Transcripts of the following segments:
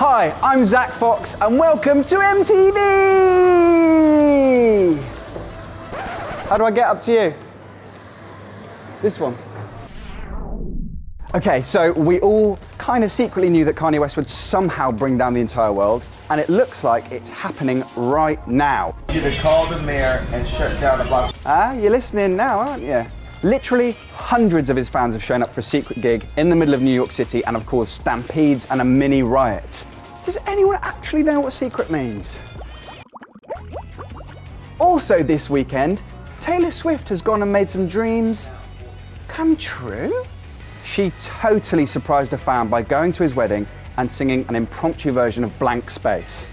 Hi, I'm Zach Fox and welcome to MTV! How do I get up to you? This one. Okay, so we all kind of secretly knew that Kanye West would somehow bring down the entire world, and it looks like it's happening right now. You could call the mayor and shut down the block. Ah, you're listening now, aren't you? Literally hundreds of his fans have shown up for a secret gig in the middle of New York City and have caused stampedes and a mini riot. Does anyone actually know what secret means? Also this weekend, Taylor Swift has gone and made some dreams come true. She totally surprised a fan by going to his wedding and singing an impromptu version of Blank Space.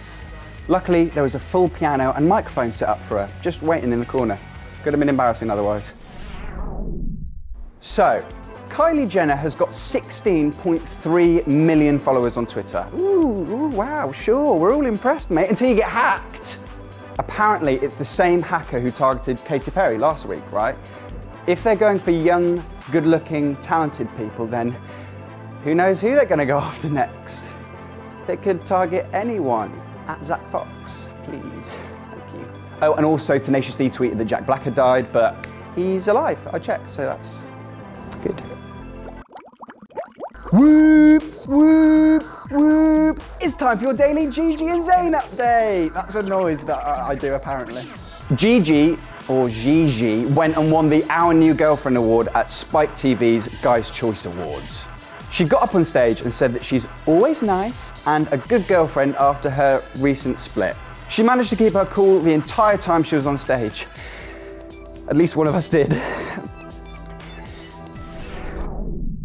Luckily, there was a full piano and microphone set up for her, just waiting in the corner. Could have been embarrassing otherwise. So, Kylie Jenner has got 16.3 million followers on Twitter. Ooh, wow, sure, we're all impressed, mate, until you get hacked. Apparently, it's the same hacker who targeted Katy Perry last week, right? If they're going for young, good-looking, talented people, then who knows who they're gonna go after next? They could target anyone. @ZachFox, please, thank you. Oh, and also Tenacious D tweeted that Jack Black had died, but he's alive, I checked, so that's good. Whoop, whoop, whoop. It's time for your daily Gigi and Zayn update. That's a noise that I do, apparently. Gigi, or Gigi, went and won the Our New Girlfriend award at Spike TV's Guys' Choice Awards. She got up on stage and said that she's always nice and a good girlfriend after her recent split. She managed to keep her cool the entire time she was on stage. At least one of us did.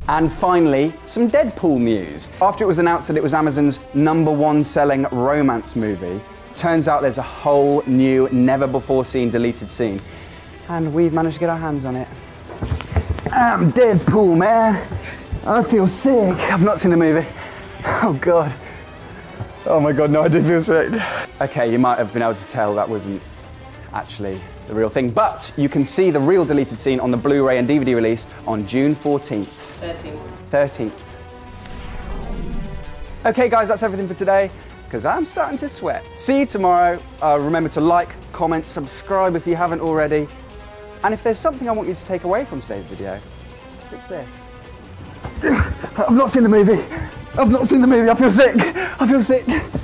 And finally, some Deadpool news. After it was announced that it was Amazon's #1 selling romance movie, turns out there's a whole new, never-before-seen deleted scene. And we've managed to get our hands on it. I'm Deadpool, man. I feel sick. I've not seen the movie. Oh, God. Oh, my God, no, I do feel sick. Okay, you might have been able to tell that wasn't actually the real thing, but you can see the real deleted scene on the Blu-ray and DVD release on June 14th. 13th. Okay, guys, that's everything for today, because I'm starting to sweat. See you tomorrow. Remember to like, comment, subscribe if you haven't already. And if there's something I want you to take away from today's video, it's this. I've not seen the movie. I feel sick.